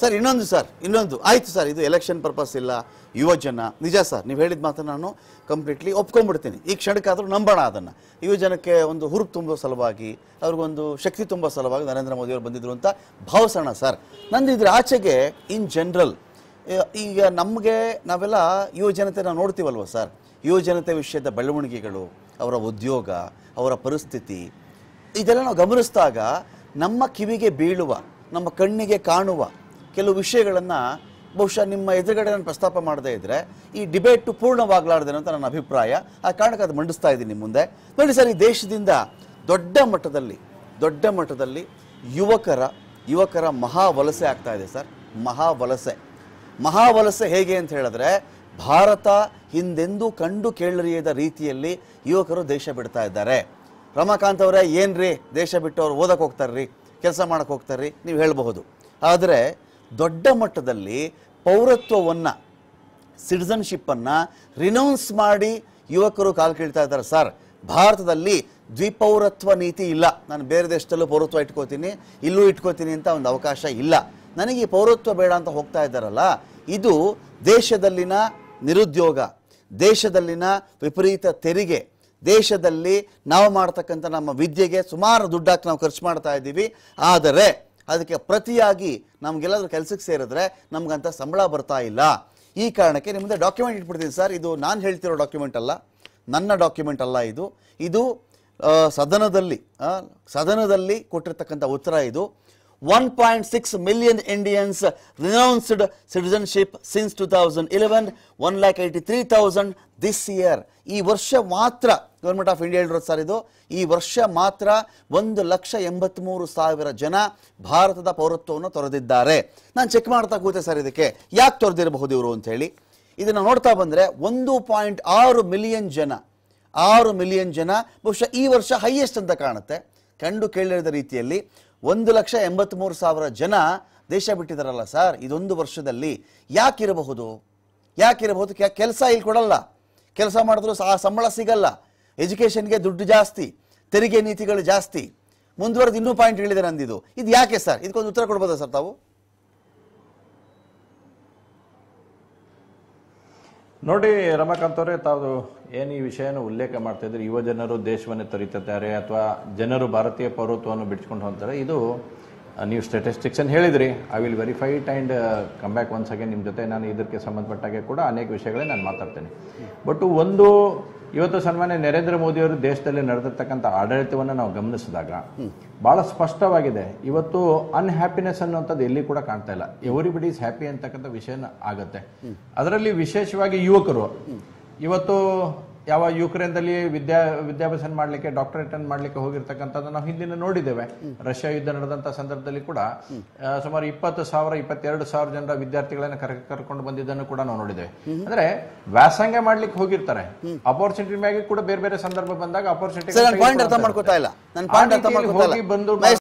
Sir ಇನ್ನೊಂದು sir ಇನ್ನೊಂದು ಆಯ್ತು ಸರ್ ಇದು ಎಲೆಕ್ಷನ್ ಪರ್ಪಸ್ ಇಲ್ಲ ಯುವಜನ ನಿಜ ಸರ್ ನೀವು ಹೇಳಿದ ಮಾತ್ರ ನಾನು ಕಂಪ್ಲೀಟ್ಲಿ ಒಪ್ಕೊಂಡ್ಬಿಡ್ತೀನಿ ಈ ಕ್ಷಣಕ್ಕಾದರೂ ನಂಬೋಣ ಅದನ್ನು ಯುವಜನಕ್ಕೆ ಒಂದು ಹುರುಪು ತುಂಬೋ ಸಲುವಾಗಿ ಅವ್ರಿಗೊಂದು ಶಕ್ತಿ ತುಂಬೋ ಸಲುವಾಗಿ ನರೇಂದ್ರ ಮೋದಿಯವರು ಬಂದಿದ್ರು ಅಂತ ಭಾವಿಸೋಣ ಸರ್ ನಂದು ಇದ್ರ ಆಚೆಗೆ ಇನ್ ಜನರಲ್ ಈಗ ನಮಗೆ ನಾವೆಲ್ಲ ಯುವಜನತೆ ನಾವು ನೋಡ್ತೀವಲ್ವ ಸರ್ ಯುವಜನತೆ ವಿಷಯದ ಬೆಳವಣಿಗೆಗಳು ಅವರ ಉದ್ಯೋಗ ಅವರ ಪರಿಸ್ಥಿತಿ ಇದೆಲ್ಲ ನಾವು ಗಮನಿಸಿದಾಗ ನಮ್ಮ ಕಿವಿಗೆ ಬೀಳುವ ನಮ್ಮ ಕಣ್ಣಿಗೆ ಕಾಣುವ ಕೆಲವು ವಿಷಯಗಳನ್ನು ಬಹುಶಃ ನಿಮ್ಮ ಎದುರುಗಡೆ ನಾನು ಪ್ರಸ್ತಾಪ ಮಾಡದೇ ಇದ್ದರೆ ಈ ಡಿಬೇಟು ಪೂರ್ಣವಾಗಲಾರ್ದೇನೋ ಅಂತ ನನ್ನ ಅಭಿಪ್ರಾಯ ಆ ಕಾರಣಕ್ಕೆ ಅದು ಮಂಡಿಸ್ತಾ ಇದ್ದೀನಿ ನಿಮ್ಮ ಮುಂದೆ ನೋಡಿ ಸರ್ ಈ ದೇಶದಿಂದ ದೊಡ್ಡ ಮಟ್ಟದಲ್ಲಿ ಯುವಕರ ಮಹಾವಲಸೆ ಆಗ್ತಾ ಇದೆ ಸರ್ ಮಹಾವಲಸೆ ಹೇಗೆ ಅಂತ ಹೇಳಿದ್ರೆ ಭಾರತ ಹಿಂದೆಂದೂ ಕಂಡು ಕೇಳರಿಯದ ರೀತಿಯಲ್ಲಿ ಯುವಕರು ದೇಶ ಬಿಡ್ತಾ ಇದ್ದಾರೆ ರಮಾಕಾಂತ್ ಅವರೇ ಏನು ರೀ ದೇಶ ಬಿಟ್ಟು ಅವ್ರು ಓದಕ್ಕೆ ಹೋಗ್ತಾರ್ರಿ ಕೆಲಸ ಮಾಡಕ್ಕೆ ಹೋಗ್ತಾರ್ರಿ ನೀವು ಹೇಳಬಹುದು ಆದರೆ ದೊಡ್ಡ ಮಟ್ಟದಲ್ಲಿ ಪೌರತ್ವವನ್ನು ಸಿಟಿಸನ್ಶಿಪ್ಪನ್ನು ರಿನೌನ್ಸ್ ಮಾಡಿ ಯುವಕರು ಕಾಲು ಕೀಳ್ತಾ ಇದ್ದಾರೆ ಸರ್ ಭಾರತದಲ್ಲಿ ದ್ವಿಪೌರತ್ವ ನೀತಿ ಇಲ್ಲ ನಾನು ಬೇರೆ ದೇಶದಲ್ಲೂ ಪೌರತ್ವ ಇಟ್ಕೋತೀನಿ ಇಲ್ಲೂ ಇಟ್ಕೋತೀನಿ ಅಂತ ಒಂದು ಅವಕಾಶ ಇಲ್ಲ ನನಗೆ ಈ ಪೌರತ್ವ ಬೇಡ ಅಂತ ಹೋಗ್ತಾ ಇದ್ದಾರಲ್ಲ ಇದು ದೇಶದಲ್ಲಿನ ನಿರುದ್ಯೋಗ ದೇಶದಲ್ಲಿನ ವಿಪರೀತ ತೆರಿಗೆ ದೇಶದಲ್ಲಿ ನಾವು ಮಾಡ್ತಕ್ಕಂಥ ನಮ್ಮ ವಿದ್ಯೆಗೆ ಸುಮಾರು ದುಡ್ಡಾಕಿ ನಾವು ಖರ್ಚು ಮಾಡ್ತಾ ಇದ್ದೀವಿ ಆದರೆ ಅದಕ್ಕೆ ಪ್ರತಿಯಾಗಿ ನಮಗೆಲ್ಲಾದರೂ ಕೆಲಸಕ್ಕೆ ಸೇರಿದ್ರೆ ನಮಗಂತ ಸಂಬಳ ಬರ್ತಾ ಇಲ್ಲ ಈ ಕಾರಣಕ್ಕೆ ನಿಮ್ಮಿಂದ ಡಾಕ್ಯುಮೆಂಟ್ ಇಟ್ಬಿಡ್ತೀನಿ ಸರ್ ಇದು ನಾನು ಹೇಳ್ತಿರೋ ಡಾಕ್ಯುಮೆಂಟ್ ಅಲ್ಲ ನನ್ನ ಡಾಕ್ಯುಮೆಂಟ್ ಅಲ್ಲ ಇದು ಇದು ಸದನದಲ್ಲಿ ಕೊಟ್ಟಿರ್ತಕ್ಕಂಥ ಉತ್ತರ ಇದು 1.6 million Indians renounced citizenship since 2011, 1,83,000 this year. ಈ ವರ್ಷ ಮಾತ್ರ ಗೌರ್ಮೆಂಟ್ ಆಫ್ ಇಂಡಿಯಾ ಹೇಳಿರೋದು ಸರ್ ಇದು ಈ ವರ್ಷ ಮಾತ್ರ 1,83,000 ಜನ ಭಾರತದ ಪೌರತ್ವವನ್ನು ತೊರೆದಿದ್ದಾರೆ. ನಾನು ಚೆಕ್ ಮಾಡ್ತಾ ಕೂತೆ ಸರ್ ಇದಕ್ಕೆ ಯಾಕೆ ತೊರೆದಿರಬಹುದು ಇವರು ಅಂತ ಹೇಳಿ ಇದನ್ನು ನೋಡ್ತಾ ಬಂದರೆ 1.6 ಮಿಲಿಯನ್ ಜನ 6 ಮಿಲಿಯನ್ ಜನ ಬಹುಶಃ ಈ ವರ್ಷ ಹೈಯೆಸ್ಟ್ ಅಂತ ಕಾಣುತ್ತೆ ಕಂಡು ಕೇಳಿರದ ರೀತಿಯಲ್ಲಿ 1,83,000 ಜನ ದೇಶ ಬಿಟ್ಟಿದ್ದಾರಲ್ಲ ಸರ್ ಇದೊಂದು ವರ್ಷದಲ್ಲಿ ಯಾಕಿರಬಹುದು ಕೆಲಸ ಇಲ್ಲಿ ಕೊಡಲ್ಲ ಕೆಲಸ ಮಾಡಿದ್ರು ಆ ಸಂಬಳ ಸಿಗಲ್ಲ ಎಜುಕೇಷನ್ಗೆ ದುಡ್ಡು ಜಾಸ್ತಿ ತೆರಿಗೆ ನೀತಿಗಳು ಜಾಸ್ತಿ ಮುಂದುವರೆದು ಇನ್ನೂ ಪಾಯಿಂಟ್ ಹೇಳಿದೆ ನಂದಿದು ಇದು ಯಾಕೆ ಸರ್ ಇದಕ್ಕೊಂದು ಉತ್ತರ ಕೊಡ್ಬೋದಾ ಸರ್ ತಾವು ನೋಡಿ ರಮಾಕಾಂತ್ ಅವರೇ ತಾವು ಏನು ಈ ವಿಷಯನ ಉಲ್ಲೇಖ ಮಾಡ್ತಾ ಇದ್ರೆ ಯುವ ಜನರು ದೇಶವನ್ನು ತೊರಿತಿದ್ದಾರೆ ಅಥವಾ ಜನರು ಭಾರತೀಯ ಪೌರತ್ವವನ್ನು ಬಿಡಿಸ್ಕೊಂಡು ಹೋಗ್ತಾರೆ ಇದು ನೀವು ಸ್ಟ್ಯಾಟಿಸ್ಟಿಕ್ಸನ್ನು ಹೇಳಿದ್ರಿ I will verify it and come back once again ನಿಮ್ಮ ಜೊತೆ ನಾನು ಇದಕ್ಕೆ ಸಂಬಂಧಪಟ್ಟಾಗೆ ಕೂಡ ಅನೇಕ ವಿಷಯಗಳೇ ನಾನು ಮಾತಾಡ್ತೇನೆ ಬಟ್ ಒಂದು ಇವತ್ತು ಸನ್ಮಾನ್ಯ ನರೇಂದ್ರ ಮೋದಿಯವರು ದೇಶದಲ್ಲಿ ನಡೆದಿರ್ತಕ್ಕಂಥ ಆಡಳಿತವನ್ನು ನಾವು ಗಮನಿಸಿದಾಗ ಭಾಳ ಸ್ಪಷ್ಟವಾಗಿದೆ ಇವತ್ತು ಅನ್ಹ್ಯಾಪಿನೆಸ್ ಅನ್ನುವಂಥದ್ದು ಎಲ್ಲಿ ಕೂಡ ಕಾಣ್ತಾ ಇಲ್ಲ ಎವ್ರಿಬಡಿ ಈಸ್ ಹ್ಯಾಪಿ ಅಂತಕ್ಕಂಥ ವಿಷಯ ಆಗುತ್ತೆ ಅದರಲ್ಲಿ ವಿಶೇಷವಾಗಿ ಯುವಕರು ಇವತ್ತು ಯಾವ ಯುಕ್ರೇನ್ದಲ್ಲಿ ವಿದ್ಯಾಭ್ಯಾಸ ಮಾಡಲಿಕ್ಕೆ ಡಾಕ್ಟರೇಟ್ ಅನ್ನು ಮಾಡಲಿಕ್ಕೆ ಹೋಗಿರ್ತಕ್ಕಂಥದ್ದು ನಾವು ಹಿಂದಿನ ನೋಡಿದ್ದೇವೆ ರಷ್ಯಾ ಯುದ್ಧ ನಡೆದಂಥ ಸಂದರ್ಭದಲ್ಲಿ ಕೂಡ ಸುಮಾರು 20,000-22,000 ಜನರ ವಿದ್ಯಾರ್ಥಿಗಳನ್ನ ಕರ್ಕೊಂಡು ಬಂದಿದ್ದನ್ನು ಕೂಡ ನಾವು ನೋಡಿದ್ದೇವೆ ಅಂದ್ರೆ ವ್ಯಾಸಂಗ ಮಾಡ್ಲಿಕ್ಕೆ ಹೋಗಿರ್ತಾರೆ ಅಪರ್ಚುನಿಟಿ ಮ್ಯಾಗೆ ಕೂಡ ಬೇರೆ ಬೇರೆ ಸಂದರ್ಭ ಬಂದಾಗ ಅಪರ್ಚುನಿಟಿ ಹೋಗಿ ಬಂದು